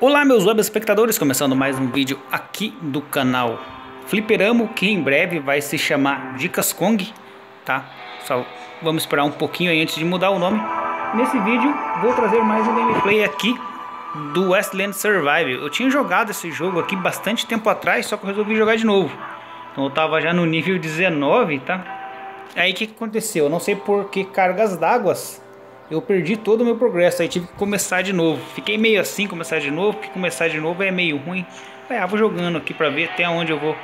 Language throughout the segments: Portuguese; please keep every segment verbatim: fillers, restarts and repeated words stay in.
Olá meus web espectadores, começando mais um vídeo aqui do canal Flipperamo, que em breve vai se chamar Dicas Kong, tá? Só vamos esperar um pouquinho aí antes de mudar o nome. Nesse vídeo vou trazer mais um gameplay aqui do Westland Survival. Eu tinha jogado esse jogo aqui bastante tempo atrás, só que eu resolvi jogar de novo. Então eu tava já no nível dezenove, tá? Aí o que, que aconteceu? Eu não sei por que cargas d'água eu perdi todo o meu progresso, aí tive que começar de novo. Fiquei meio assim, começar de novo, porque começar de novo é meio ruim. É, vou jogando aqui pra ver até onde eu vou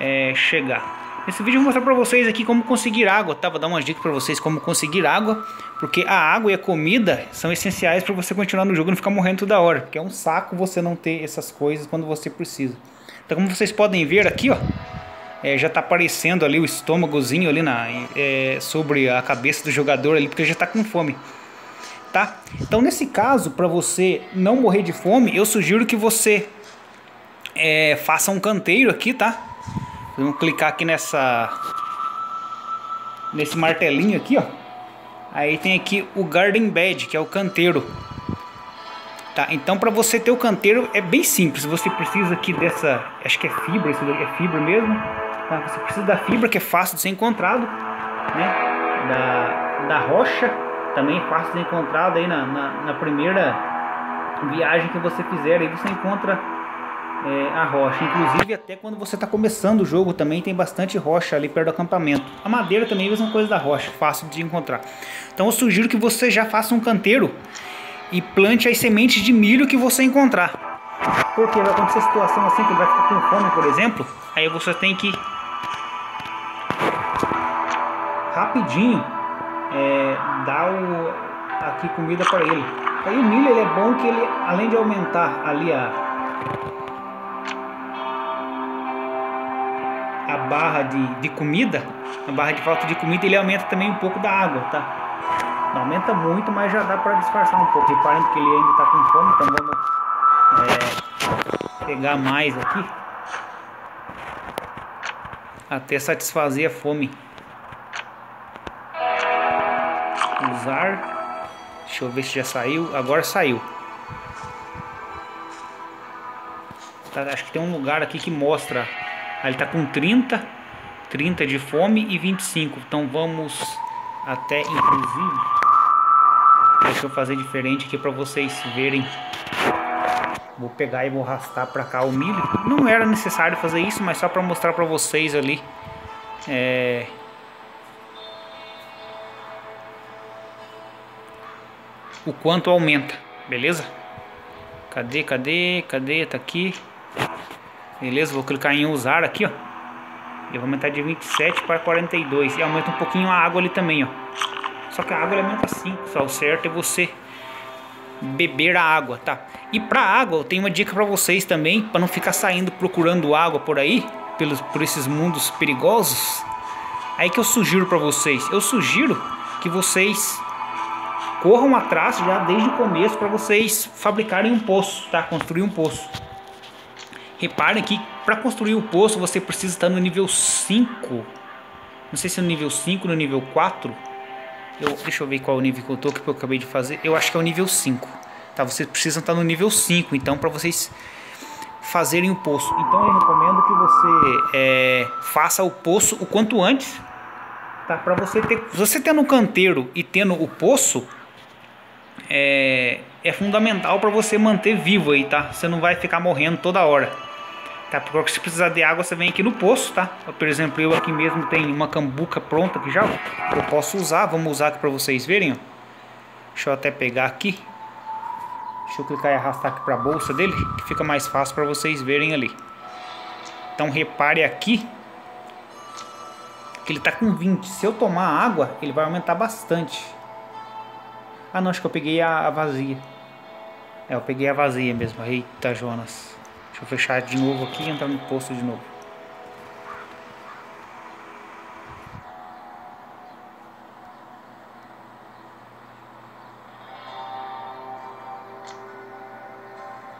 é, chegar. Nesse vídeo eu vou mostrar pra vocês aqui como conseguir água, tá? Vou dar umas dicas pra vocês como conseguir água, porque a água e a comida são essenciais pra você continuar no jogo e não ficar morrendo toda hora, porque é um saco você não ter essas coisas quando você precisa. Então como vocês podem ver aqui, ó, É, já tá aparecendo ali o estômagozinho ali na, é, sobre a cabeça do jogador ali, porque já tá com fome, tá? Então nesse caso, para você não morrer de fome, eu sugiro que você é, faça um canteiro aqui, tá? Vamos clicar aqui nessa nesse martelinho aqui, ó. Aí tem aqui o garden bed, que é o canteiro, tá? Então para você ter o canteiro é bem simples. Você precisa aqui dessa, acho que é fibra, isso daqui é fibra mesmo. Você precisa da fibra, que é fácil de ser encontrado, né? Da, da rocha, também é fácil de ser encontrado aí na, na, na primeira viagem que você fizer. Aí você encontra é, a rocha. Inclusive até quando você está começando o jogo também tem bastante rocha ali perto do acampamento. A madeira também é a mesma coisa da rocha, fácil de encontrar. Então eu sugiro que você já faça um canteiro e plante as sementes de milho que você encontrar. Porque vai acontecer situação assim que ele vai ficar com fome, por exemplo. Aí você tem que rapidinho é, dar o, aqui comida para ele. Aí o milho ele é bom que ele, além de aumentar ali a, a barra de, de comida, a barra de falta de comida, ele aumenta também um pouco da água, tá? Não aumenta muito, mas já dá para disfarçar um pouco. Reparem que ele ainda está com fome, então vamos é, pegar mais aqui até satisfazer a fome. Usar. Deixa eu ver se já saiu. Agora saiu. Tá, acho que tem um lugar aqui que mostra. Ah, ele tá com trinta, trinta de fome e vinte e cinco. Então vamos até inclusive. Deixa eu fazer diferente aqui para vocês verem. Vou pegar e vou arrastar pra cá o milho. Não era necessário fazer isso, mas só pra mostrar pra vocês ali é... o quanto aumenta, beleza? Cadê, cadê, cadê? Tá aqui. Beleza, vou clicar em usar aqui, ó. E vou aumentar de vinte e sete para quarenta e dois. E aumenta um pouquinho a água ali também, ó. Só que a água aumenta cinco. Só o certo é você beber a água, tá? E pra água eu tenho uma dica pra vocês também, pra não ficar saindo procurando água por aí, pelos, por esses mundos perigosos. Aí que eu sugiro pra vocês, eu sugiro que vocês corram atrás já desde o começo pra vocês fabricarem um poço, tá? Construir um poço. Reparem que pra construir o poço você precisa estar no nível cinco. Não sei se é no nível cinco, no nível quatro. Eu, deixa eu ver qual é o nível que eu tô, que eu acabei de fazer. Eu acho que é o nível cinco, tá? Vocês precisam estar no nível cinco, então, para vocês fazerem o poço. Então eu recomendo que você é, faça o poço o quanto antes, tá? Para você ter, você tendo um canteiro e tendo o poço é, é fundamental para você manter vivo aí, tá? Você não vai ficar morrendo toda hora, tá? Porque se precisar de água você vem aqui no poço, tá? Por exemplo, eu aqui mesmo tem uma cambuca pronta que já eu posso usar. Vamos usar aqui para vocês verem, ó. Deixa eu até pegar aqui. Deixa eu clicar e arrastar aqui para a bolsa dele, que fica mais fácil para vocês verem ali. Então repare aqui que ele tá com vinte. Se eu tomar água, ele vai aumentar bastante. Ah não, acho que eu peguei a, a vazia. É, eu peguei a vazia mesmo. Eita Jonas. Deixa eu fechar de novo aqui e entrar no poço de novo.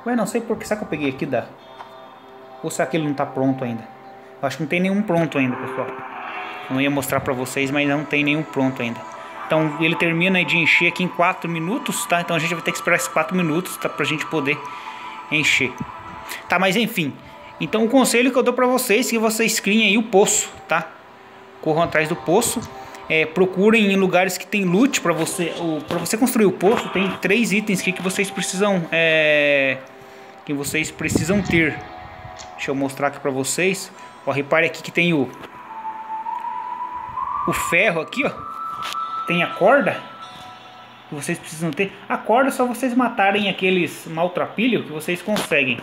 Ué, não sei por que. Será que eu peguei aqui da... Ou será que ele não tá pronto ainda? Eu acho que não tem nenhum pronto ainda, pessoal. Não ia mostrar pra vocês, mas não tem nenhum pronto ainda. Então ele termina de encher aqui em quatro minutos, tá? Então a gente vai ter que esperar esses quatro minutos, tá? Pra gente poder encher. Tá, mas enfim. Então o conselho que eu dou pra vocês é que vocês criem aí o poço, tá? Corram atrás do poço. É, procurem em lugares que tem loot pra você, ou, pra você construir o poço. Tem três itens aqui que vocês precisam, é, que vocês precisam ter. Deixa eu mostrar aqui pra vocês. Ó, repare aqui que tem o, o ferro aqui, ó. Tem a corda que vocês precisam ter. A corda é só vocês matarem aqueles maltrapilhos que vocês conseguem.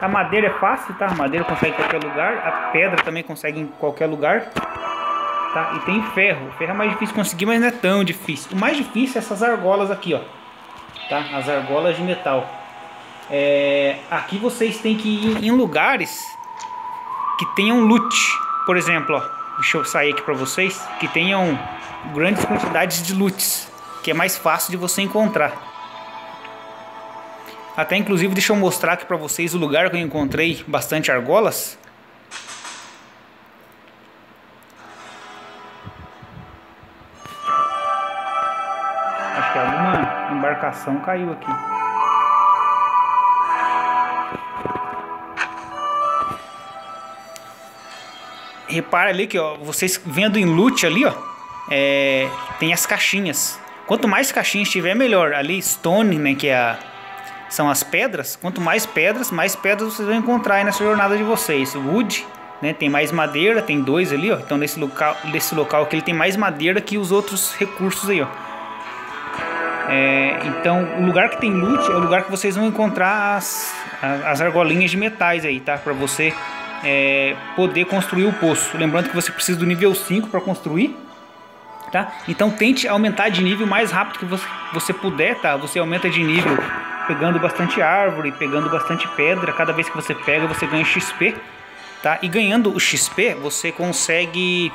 A madeira é fácil, tá? A madeira consegue em qualquer lugar. A pedra também consegue em qualquer lugar, tá? E tem ferro. O ferro é mais difícil de conseguir, mas não é tão difícil. O mais difícil é essas argolas aqui, ó, tá? As argolas de metal. É... Aqui vocês têm que ir em lugares que tenham loot. Por exemplo, ó, deixa eu sair aqui pra vocês. Que tenham grandes quantidades de loots, que é mais fácil de você encontrar. Até inclusive deixa eu mostrar aqui pra vocês o lugar que eu encontrei bastante argolas. Acho que alguma embarcação caiu aqui. Repara ali que, ó, vocês vendo em loot ali, ó, é, tem as caixinhas. Quanto mais caixinhas tiver, melhor. Ali stone, né, que é a, são as pedras. Quanto mais pedras, mais pedras vocês vão encontrar aí nessa jornada de vocês. Wood, né, tem mais madeira. Tem dois ali, ó. Então nesse local, nesse local aqui ele tem mais madeira que os outros recursos aí, ó. É, então o lugar que tem loot é o lugar que vocês vão encontrar as, as argolinhas de metais aí, tá? Pra você é, poder construir o poço. Lembrando que você precisa do nível cinco para construir. Tá? Então tente aumentar de nível o mais rápido que você, você puder, tá? Você aumenta de nível pegando bastante árvore, pegando bastante pedra. Cada vez que você pega, você ganha X P, tá? E ganhando o X P, você consegue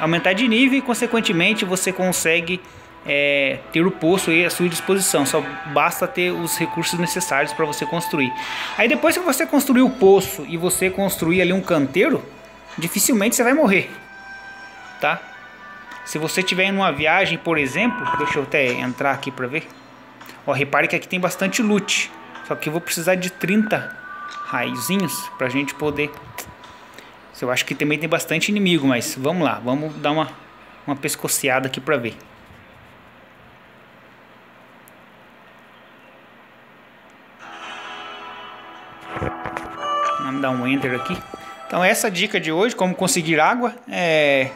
aumentar de nível e, consequentemente, você consegue é, ter o poço aí à sua disposição. Só basta ter os recursos necessários para você construir. Aí depois que você construir o poço e você construir ali um canteiro, dificilmente você vai morrer, tá? Se você estiver em uma viagem, por exemplo... Deixa eu até entrar aqui para ver. Ó, repare que aqui tem bastante loot. Só que eu vou precisar de trinta raizinhos para a gente poder... Eu acho que também tem bastante inimigo, mas vamos lá. Vamos dar uma, uma pescoceada aqui para ver. Vamos dar um enter aqui. Então essa dica de hoje, como conseguir água, é...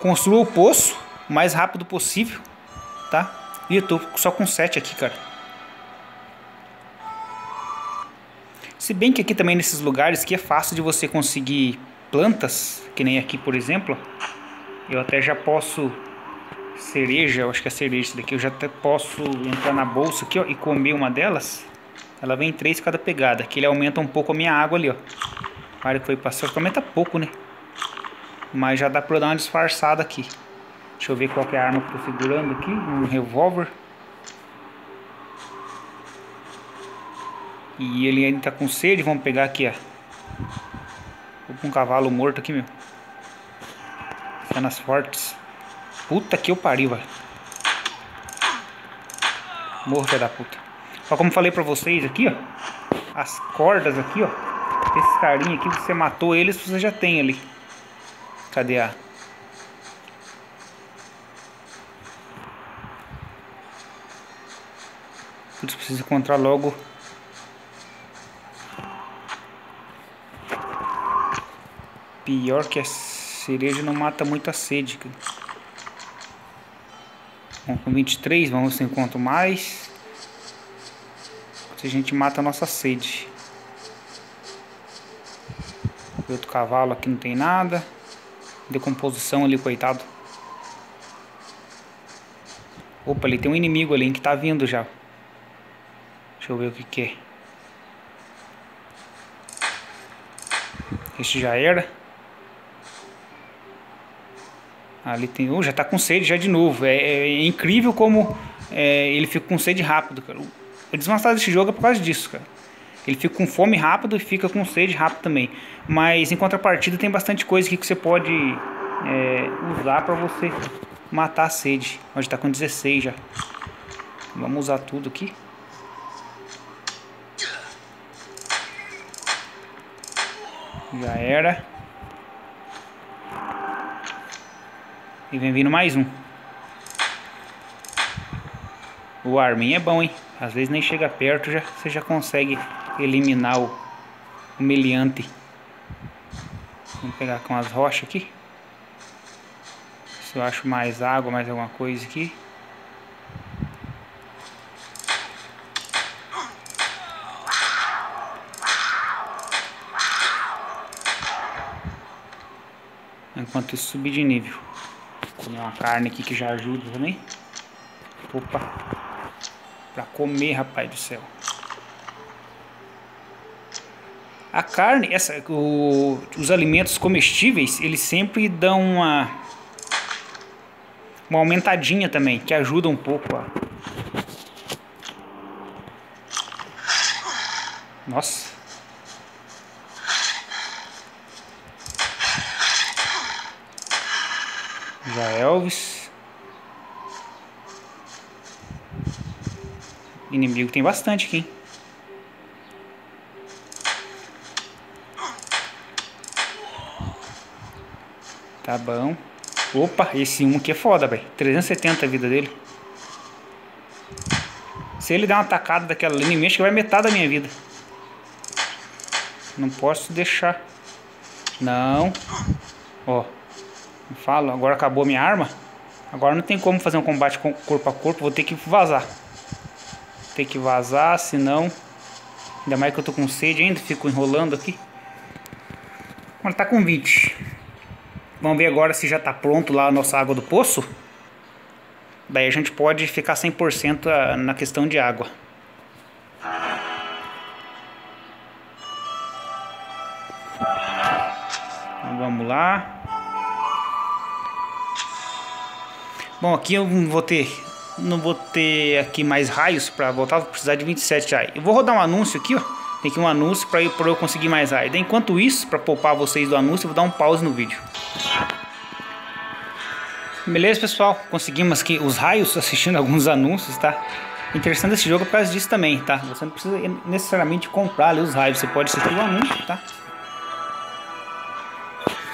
Construa o poço o mais rápido possível, tá? E eu tô só com sete aqui, cara. Se bem que aqui também nesses lugares que é fácil de você conseguir plantas, que nem aqui, por exemplo. Eu até já posso... Cereja, eu acho que é cereja isso daqui. Eu já até posso entrar na bolsa aqui, ó, e comer uma delas. Ela vem três cada pegada, que ele aumenta um pouco a minha água ali, ó. A área que foi passar, aumenta pouco, né? Mas já dá pra eu dar uma disfarçada aqui. Deixa eu ver qual que é a arma que eu tô segurando aqui. Um revólver. E ele ainda tá com sede. Vamos pegar aqui, ó. Vou com um cavalo morto aqui, meu. Tá nas fortes. Puta que eu pariu, velho. Morro, filho da puta. Só como falei pra vocês aqui, ó. As cordas aqui, ó. Esses carinhos aqui, que você matou eles, você já tem ali. Cadê a... Putz, preciso encontrar logo. Pior que a cereja não mata muita sede. Bom, com vinte e três, vamos ver se encontro mais. Se a gente mata a nossa sede. Outro cavalo aqui não tem nada. Decomposição ali, coitado. Opa, ali tem um inimigo ali, hein, que tá vindo já. Deixa eu ver o que que é. Este já era. Ali tem... Oh, já tá com sede já de novo. É, é, é incrível como é, ele fica com sede rápido, cara. O desmastado desse jogo é por causa disso, cara. Ele fica com fome rápido e fica com sede rápido também. Mas em contrapartida tem bastante coisa aqui que você pode é, usar para você matar a sede. A gente tá com dezesseis já. Vamos usar tudo aqui. Já era. E vem vindo mais um. O arminho é bom, hein? Às vezes nem chega perto, já, você já consegue eliminar o, o meliante. Vamos pegar com as rochas aqui. Se eu acho mais água, mais alguma coisa aqui. Enquanto isso, subir de nível. Vou comer uma carne aqui que já ajuda também. Opa! Pra comer, rapaz do céu. A carne, essa, o, os alimentos comestíveis, eles sempre dão uma, uma aumentadinha também, que ajuda um pouco a... Nossa! Já Elvis. Inimigo tem bastante aqui, hein? Tá bom. Opa, esse um aqui é foda, velho. trezentos e setenta a vida dele. Se ele der uma atacada daquela ali, me mexe que vai metade da minha vida. Não posso deixar. Não. Ó. Falo, agora acabou a minha arma. Agora não tem como fazer um combate com corpo a corpo. Vou ter que vazar. Vou ter que vazar, senão... Ainda mais que eu tô com sede ainda. Fico enrolando aqui. Agora tá com vinte. Vamos ver agora se já tá pronto lá a nossa água do poço. Daí a gente pode ficar cem por cento na questão de água. Então, vamos lá. Bom, aqui eu não vou ter, não vou ter aqui mais raios para voltar, vou precisar de vinte e sete raios. Eu vou rodar um anúncio aqui, ó. Tem aqui um anúncio para eu, eu conseguir mais raios. Enquanto isso, para poupar vocês do anúncio, eu vou dar um pause no vídeo. Beleza, pessoal? Conseguimos aqui os raios assistindo alguns anúncios, tá? Interessante esse jogo por causa disso também, tá? Você não precisa necessariamente comprar ali os raios, você pode assistir o anúncio, tá?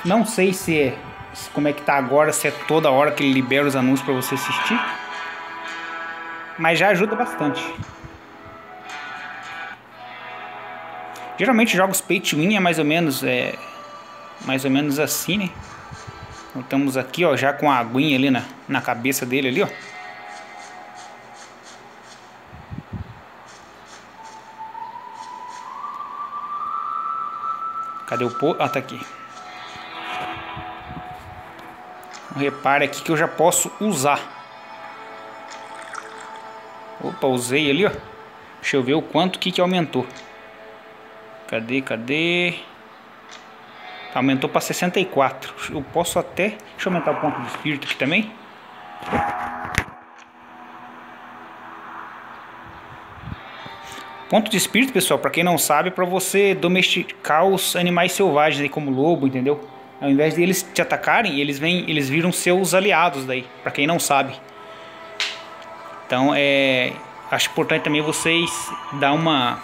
Não sei se é... como é que tá agora, se é toda hora que ele libera os anúncios para você assistir. Mas já ajuda bastante. Geralmente jogos pay to win é mais ou menos é, mais ou menos assim, né? Então, estamos aqui, ó, já com a aguinha ali na, na cabeça dele ali, ó. Cadê o pô? Ah, tá aqui. Repare aqui que eu já posso usar. Opa, usei ali, ó. Deixa eu ver o quanto que, que aumentou. Cadê, cadê? Aumentou para sessenta e quatro. Eu posso até... Deixa eu aumentar o ponto de espírito aqui também. Ponto de espírito, pessoal, para quem não sabe, é para você domesticar os animais selvagens, aí, como lobo, entendeu? Ao invés de eles te atacarem, eles, vêm, eles viram seus aliados daí, pra quem não sabe. Então, é, acho importante também vocês dar uma,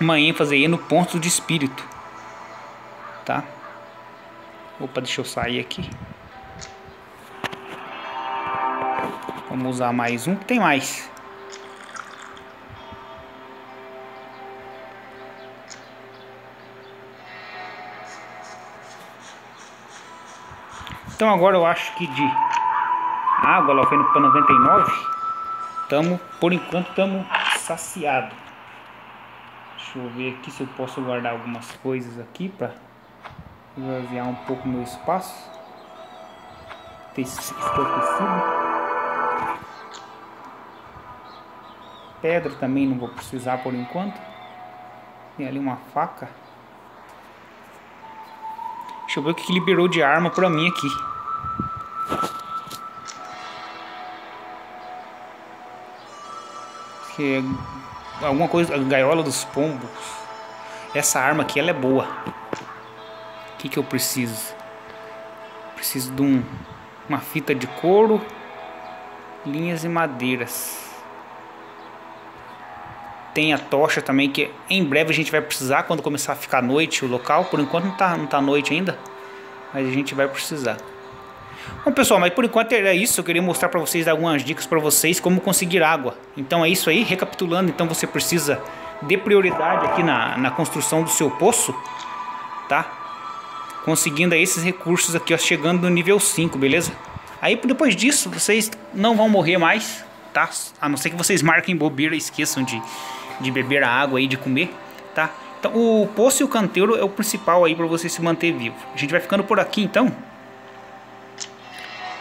uma ênfase aí no ponto de espírito. Tá? Opa, deixa eu sair aqui. Vamos usar mais um, tem mais. Então agora eu acho que de água lá foi no noventa e nove. Tamo, por enquanto estamos saciados. Deixa eu ver aqui se eu posso guardar algumas coisas aqui para esvaziar um pouco meu espaço. Tecido, tecido. Pedra também não vou precisar por enquanto. Tem ali uma faca. Deixa eu ver o que liberou de arma pra mim aqui. Que é alguma coisa, a gaiola dos pombos. Essa arma aqui, ela é boa. O que que eu preciso? Preciso de um, uma fita de couro, linhas e madeiras. Tem a tocha também, que em breve a gente vai precisar quando começar a ficar noite o local. Por enquanto não tá, não tá noite ainda, mas a gente vai precisar. Bom, pessoal, mas por enquanto era isso. Eu queria mostrar para vocês, dar algumas dicas para vocês como conseguir água. Então é isso aí, recapitulando. Então você precisa de prioridade aqui na, na construção do seu poço, tá? Conseguindo esses recursos aqui, ó, chegando no nível cinco, beleza? Aí depois disso vocês não vão morrer mais, tá? A não ser que vocês marquem bobeira e esqueçam de, de beber a água e de comer, tá? Então o poço e o canteiro é o principal aí para você se manter vivo. A gente vai ficando por aqui então.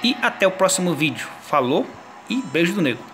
E até o próximo vídeo. Falou e beijo do negro.